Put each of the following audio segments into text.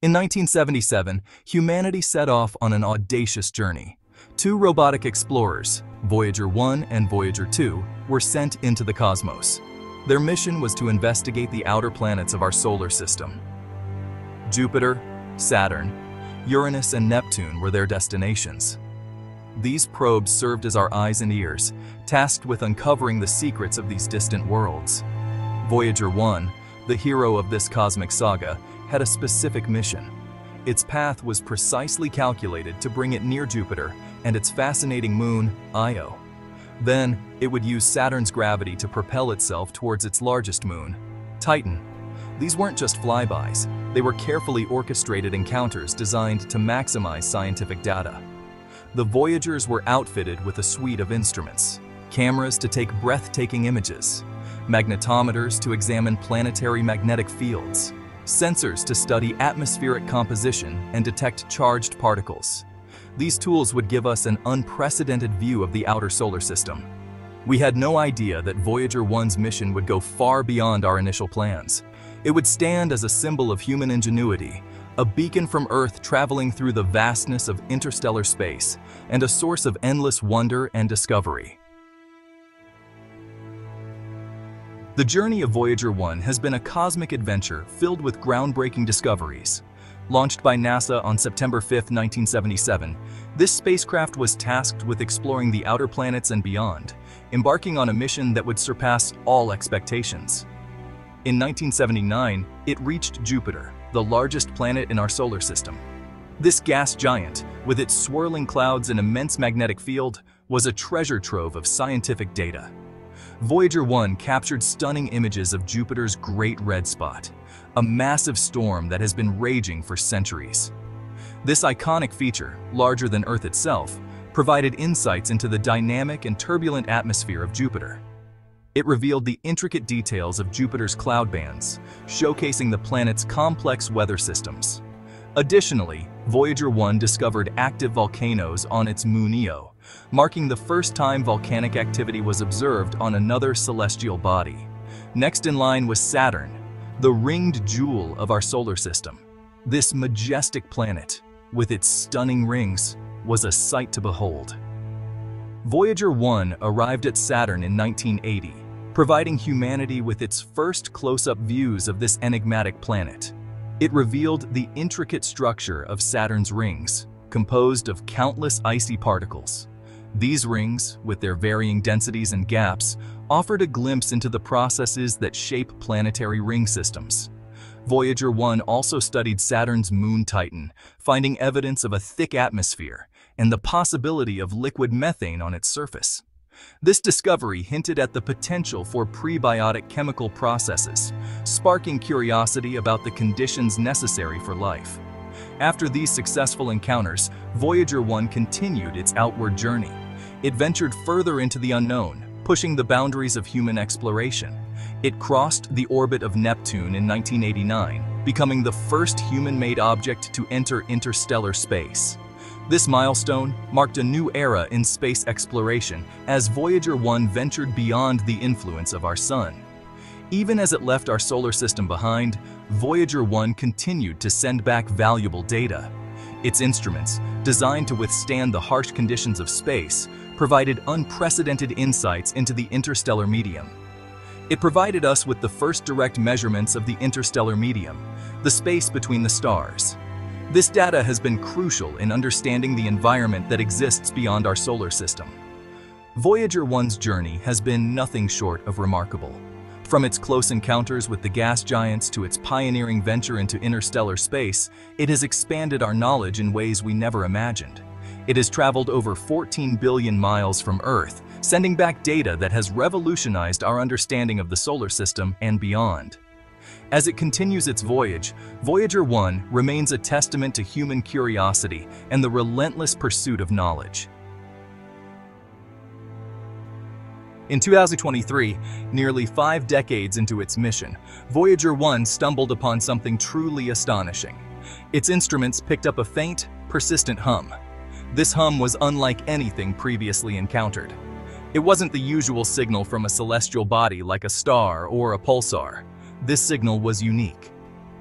In 1977, humanity set off on an audacious journey. Two robotic explorers, Voyager 1 and Voyager 2, were sent into the cosmos. Their mission was to investigate the outer planets of our solar system. Jupiter, Saturn, Uranus, and Neptune were their destinations. These probes served as our eyes and ears, tasked with uncovering the secrets of these distant worlds. Voyager 1, the hero of this cosmic saga, had a specific mission. Its path was precisely calculated to bring it near Jupiter and its fascinating moon, Io. Then, it would use Saturn's gravity to propel itself towards its largest moon, Titan. These weren't just flybys, they were carefully orchestrated encounters designed to maximize scientific data. The Voyagers were outfitted with a suite of instruments, cameras to take breathtaking images, magnetometers to examine planetary magnetic fields, sensors to study atmospheric composition and detect charged particles. These tools would give us an unprecedented view of the outer solar system. We had no idea that Voyager 1's mission would go far beyond our initial plans. It would stand as a symbol of human ingenuity, a beacon from Earth traveling through the vastness of interstellar space, and a source of endless wonder and discovery. The journey of Voyager 1 has been a cosmic adventure filled with groundbreaking discoveries. Launched by NASA on September 5, 1977, this spacecraft was tasked with exploring the outer planets and beyond, embarking on a mission that would surpass all expectations. In 1979, it reached Jupiter, the largest planet in our solar system. This gas giant, with its swirling clouds and immense magnetic field, was a treasure trove of scientific data. Voyager 1 captured stunning images of Jupiter's Great Red Spot, a massive storm that has been raging for centuries. This iconic feature, larger than Earth itself, provided insights into the dynamic and turbulent atmosphere of Jupiter. It revealed the intricate details of Jupiter's cloud bands, showcasing the planet's complex weather systems. Additionally, Voyager 1 discovered active volcanoes on its moon Io, marking the first time volcanic activity was observed on another celestial body. Next in line was Saturn, the ringed jewel of our solar system. This majestic planet, with its stunning rings, was a sight to behold. Voyager 1 arrived at Saturn in 1980, providing humanity with its first close-up views of this enigmatic planet. It revealed the intricate structure of Saturn's rings, composed of countless icy particles. These rings, with their varying densities and gaps, offered a glimpse into the processes that shape planetary ring systems. Voyager 1 also studied Saturn's moon Titan, finding evidence of a thick atmosphere and the possibility of liquid methane on its surface. This discovery hinted at the potential for prebiotic chemical processes, sparking curiosity about the conditions necessary for life. After these successful encounters, Voyager 1 continued its outward journey. It ventured further into the unknown, pushing the boundaries of human exploration. It crossed the orbit of Neptune in 1989, becoming the first human-made object to enter interstellar space. This milestone marked a new era in space exploration as Voyager 1 ventured beyond the influence of our sun. Even as it left our solar system behind, Voyager 1 continued to send back valuable data. Its instruments, designed to withstand the harsh conditions of space, provided unprecedented insights into the interstellar medium. It provided us with the first direct measurements of the interstellar medium, the space between the stars. This data has been crucial in understanding the environment that exists beyond our solar system. Voyager 1's journey has been nothing short of remarkable. From its close encounters with the gas giants to its pioneering venture into interstellar space, it has expanded our knowledge in ways we never imagined. It has traveled over 14 billion miles from Earth, sending back data that has revolutionized our understanding of the solar system and beyond. As it continues its voyage, Voyager 1 remains a testament to human curiosity and the relentless pursuit of knowledge. In 2023, nearly 5 decades into its mission, Voyager 1 stumbled upon something truly astonishing. Its instruments picked up a faint, persistent hum. This hum was unlike anything previously encountered. It wasn't the usual signal from a celestial body like a star or a pulsar. This signal was unique.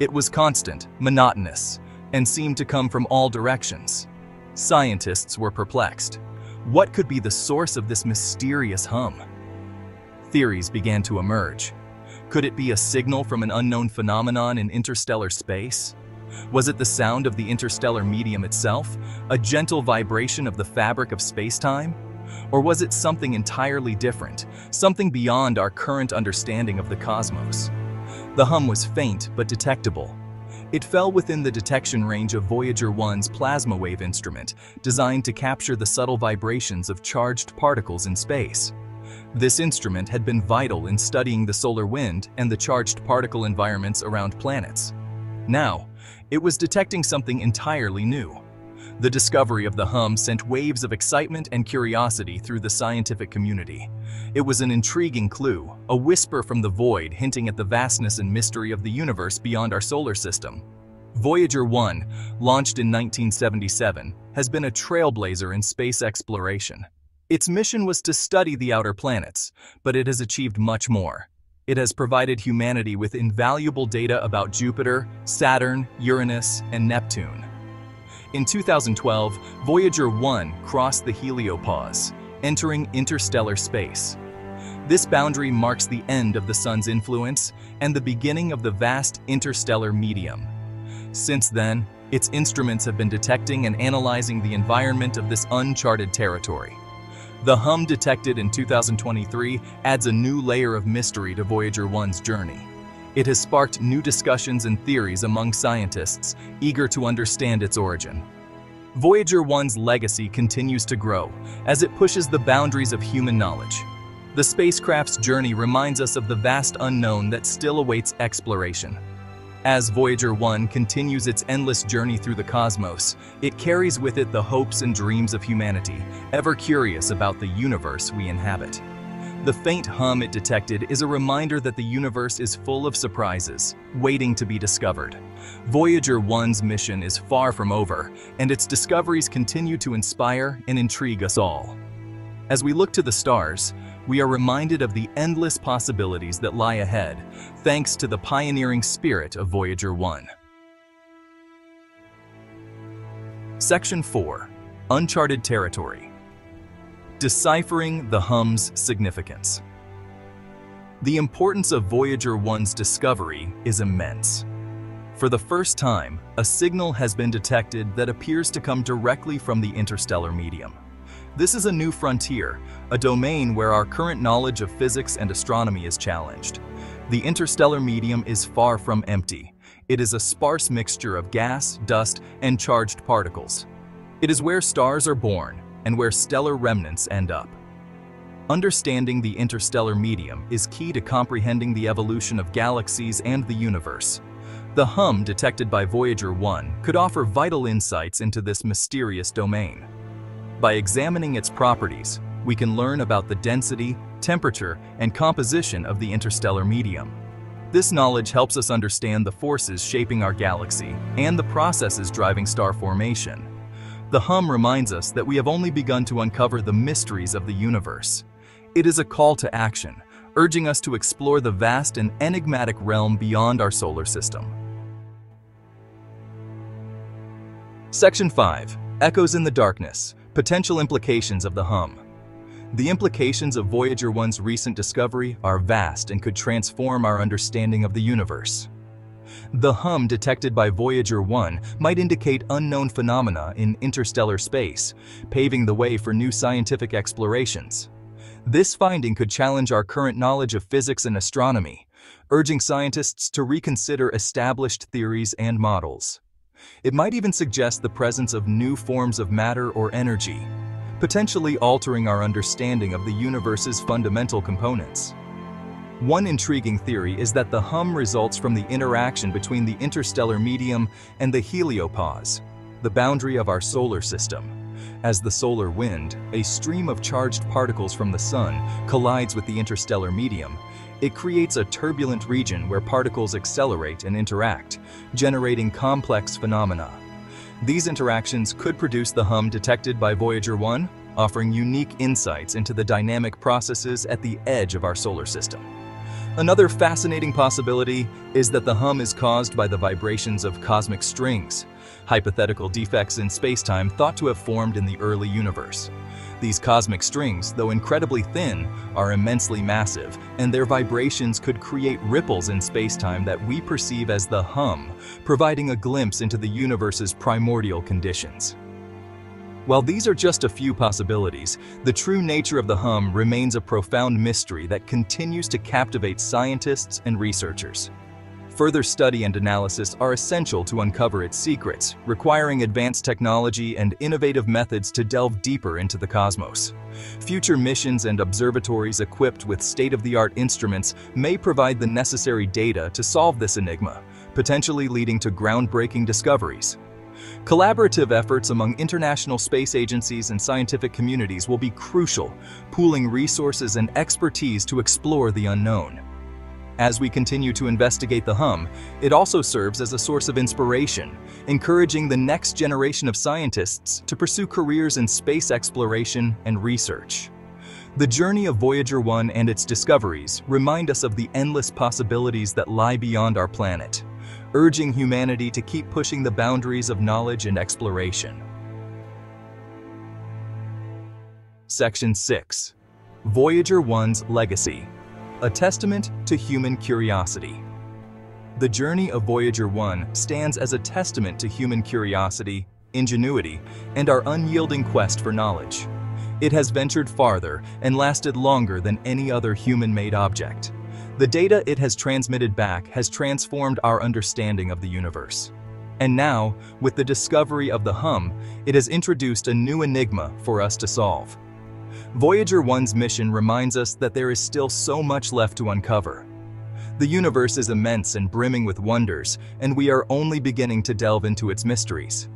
It was constant, monotonous, and seemed to come from all directions. Scientists were perplexed. What could be the source of this mysterious hum? Theories began to emerge. Could it be a signal from an unknown phenomenon in interstellar space? Was it the sound of the interstellar medium itself, a gentle vibration of the fabric of space-time? Or was it something entirely different, something beyond our current understanding of the cosmos? The hum was faint but detectable. It fell within the detection range of Voyager 1's plasma wave instrument, designed to capture the subtle vibrations of charged particles in space. This instrument had been vital in studying the solar wind and the charged particle environments around planets. Now, it was detecting something entirely new. The discovery of the hum sent waves of excitement and curiosity through the scientific community. It was an intriguing clue, a whisper from the void hinting at the vastness and mystery of the universe beyond our solar system. Voyager 1, launched in 1977, has been a trailblazer in space exploration. Its mission was to study the outer planets, but it has achieved much more. It has provided humanity with invaluable data about Jupiter, Saturn, Uranus, and Neptune. In 2012, Voyager 1 crossed the heliopause, entering interstellar space. This boundary marks the end of the Sun's influence and the beginning of the vast interstellar medium. Since then, its instruments have been detecting and analyzing the environment of this uncharted territory. The hum detected in 2023 adds a new layer of mystery to Voyager 1's journey. It has sparked new discussions and theories among scientists eager to understand its origin. Voyager 1's legacy continues to grow as it pushes the boundaries of human knowledge. The spacecraft's journey reminds us of the vast unknown that still awaits exploration. As Voyager 1 continues its endless journey through the cosmos, it carries with it the hopes and dreams of humanity, ever curious about the universe we inhabit. The faint hum it detected is a reminder that the universe is full of surprises, waiting to be discovered. Voyager 1's mission is far from over, and its discoveries continue to inspire and intrigue us all. As we look to the stars, we are reminded of the endless possibilities that lie ahead, thanks to the pioneering spirit of Voyager 1. Section 4: Uncharted Territory. Deciphering the hum's significance. The importance of Voyager 1's discovery is immense. For the first time, a signal has been detected that appears to come directly from the interstellar medium. This is a new frontier, a domain where our current knowledge of physics and astronomy is challenged. The interstellar medium is far from empty. It is a sparse mixture of gas, dust, and charged particles. It is where stars are born, and where stellar remnants end up. Understanding the interstellar medium is key to comprehending the evolution of galaxies and the universe. The hum detected by Voyager 1 could offer vital insights into this mysterious domain. By examining its properties, we can learn about the density, temperature, and composition of the interstellar medium. This knowledge helps us understand the forces shaping our galaxy and the processes driving star formation. The hum reminds us that we have only begun to uncover the mysteries of the universe. It is a call to action, urging us to explore the vast and enigmatic realm beyond our solar system. Section 5: Echoes in the Darkness, Potential Implications of the Hum. The implications of Voyager 1's recent discovery are vast and could transform our understanding of the universe. The hum detected by Voyager 1 might indicate unknown phenomena in interstellar space, paving the way for new scientific explorations. This finding could challenge our current knowledge of physics and astronomy, urging scientists to reconsider established theories and models. It might even suggest the presence of new forms of matter or energy, potentially altering our understanding of the universe's fundamental components. One intriguing theory is that the hum results from the interaction between the interstellar medium and the heliopause, the boundary of our solar system. As the solar wind, a stream of charged particles from the Sun, collides with the interstellar medium, it creates a turbulent region where particles accelerate and interact, generating complex phenomena. These interactions could produce the hum detected by Voyager 1, offering unique insights into the dynamic processes at the edge of our solar system. Another fascinating possibility is that the hum is caused by the vibrations of cosmic strings, hypothetical defects in space-time thought to have formed in the early universe. These cosmic strings, though incredibly thin, are immensely massive, and their vibrations could create ripples in space-time that we perceive as the hum, providing a glimpse into the universe's primordial conditions. While these are just a few possibilities, the true nature of the hum remains a profound mystery that continues to captivate scientists and researchers. Further study and analysis are essential to uncover its secrets, requiring advanced technology and innovative methods to delve deeper into the cosmos. Future missions and observatories equipped with state-of-the-art instruments may provide the necessary data to solve this enigma, potentially leading to groundbreaking discoveries. Collaborative efforts among international space agencies and scientific communities will be crucial, pooling resources and expertise to explore the unknown. As we continue to investigate the hum, it also serves as a source of inspiration, encouraging the next generation of scientists to pursue careers in space exploration and research. The journey of Voyager 1 and its discoveries remind us of the endless possibilities that lie beyond our planet, urging humanity to keep pushing the boundaries of knowledge and exploration. Section 6. Voyager 1's Legacy. A testament to human curiosity. The journey of Voyager 1 stands as a testament to human curiosity, ingenuity, and our unyielding quest for knowledge. It has ventured farther and lasted longer than any other human-made object. The data it has transmitted back has transformed our understanding of the universe. And now, with the discovery of the hum, it has introduced a new enigma for us to solve. Voyager 1's mission reminds us that there is still so much left to uncover. The universe is immense and brimming with wonders, and we are only beginning to delve into its mysteries.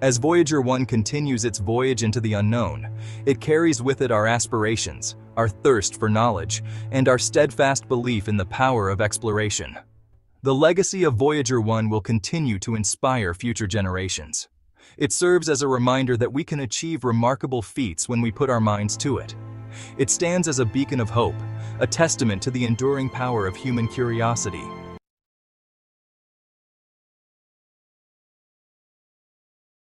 As Voyager 1 continues its voyage into the unknown, it carries with it our aspirations, our thirst for knowledge, and our steadfast belief in the power of exploration. The legacy of Voyager 1 will continue to inspire future generations. It serves as a reminder that we can achieve remarkable feats when we put our minds to it. It stands as a beacon of hope, a testament to the enduring power of human curiosity,